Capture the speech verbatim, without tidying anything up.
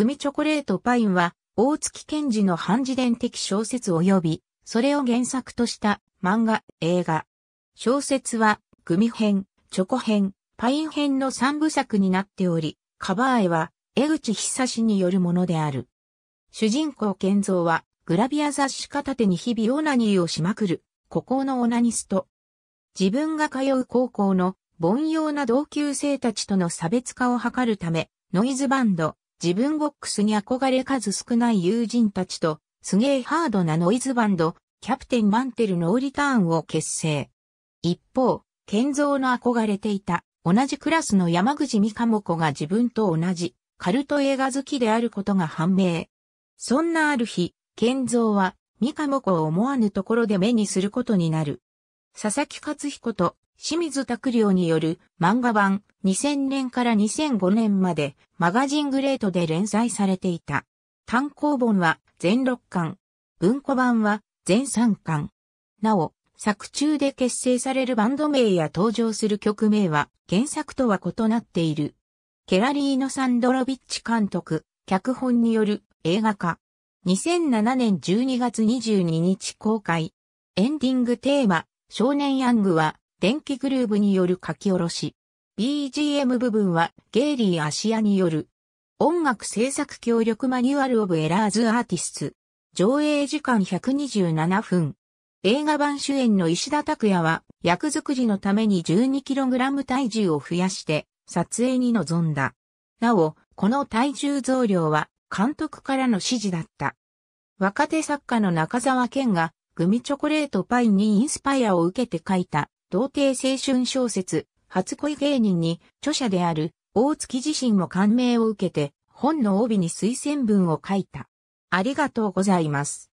グミチョコレートパインは、大月健二の半自伝的小説及び、それを原作とした漫画、映画。小説は、グミ編、チョコ編、パイン編のさんぶさくになっており、カバー絵は、江口久によるものである。主人公健三は、グラビア雑誌片手に日々オナニーをしまくる、孤高のオナニスト。自分が通う高校の、凡庸な同級生たちとの差別化を図るため、ノイズバンド、自分ボックスに憧れ数少ない友人たちと、すげえハードなノイズバンド、キャプテンマンテルノーリターンを結成。一方、健三の憧れていた、同じクラスの山口美香子が自分と同じ、カルト映画好きであることが判明。そんなある日、健三は、美香子を思わぬところで目にすることになる。佐々木勝彦と清水拓良による漫画版にせんねんからにせんごねんまでマガジングレートで連載されていた。単行本は全ろっかん、文庫版は全さんかん。なお、作中で結成されるバンド名や登場する曲名は原作とは異なっている。ケラリーノ・サンドロビッチ監督、脚本による映画化。にせんななねんじゅうにがつにじゅうににち公開。エンディングテーマ、少年ヤングは、電気グルーブによる書き下ろし。ビージーエム 部分は、ゲイリー・アシアによる。音楽制作協力マニュアル・オブ・エラーズ・アーティスツ。上映時間ひゃくにじゅうななふん。映画版主演の石田拓也は、役作りのために じゅうにキログラム 体重を増やして、撮影に臨んだ。なお、この体重増量は、監督からの指示だった。若手作家の中沢健が、グミチョコレートパインにインスパイアを受けて書いた、童貞青春小説、初恋芸人に、著者である、大月自身も感銘を受けて、本の帯に推薦文を書いた。ありがとうございます。